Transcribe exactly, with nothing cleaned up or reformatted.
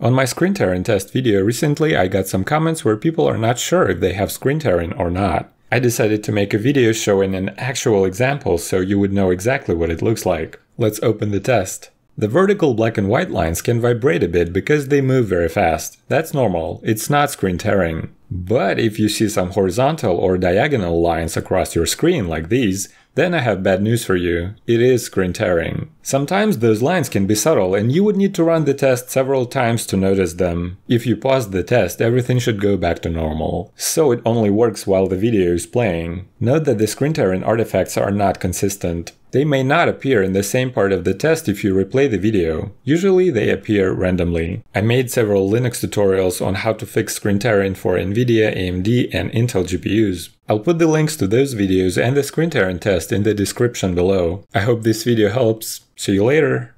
On my screen tearing test video recently, I got some comments where people are not sure if they have screen tearing or not. I decided to make a video showing an actual example so you would know exactly what it looks like. Let's open the test. The vertical black and white lines can vibrate a bit because they move very fast. That's normal, it's not screen tearing. But if you see some horizontal or diagonal lines across your screen like these, then I have bad news for you, it is screen tearing. Sometimes those lines can be subtle and you would need to run the test several times to notice them. If you pause the test, everything should go back to normal. So it only works while the video is playing. Note that the screen tearing artifacts are not consistent. They may not appear in the same part of the test if you replay the video. Usually they appear randomly. I made several Linux tutorials on how to fix screen tearing for Nvidia, A M D, and Intel G P Us. I'll put the links to those videos and the screen tearing test in the description below. I hope this video helps. See you later!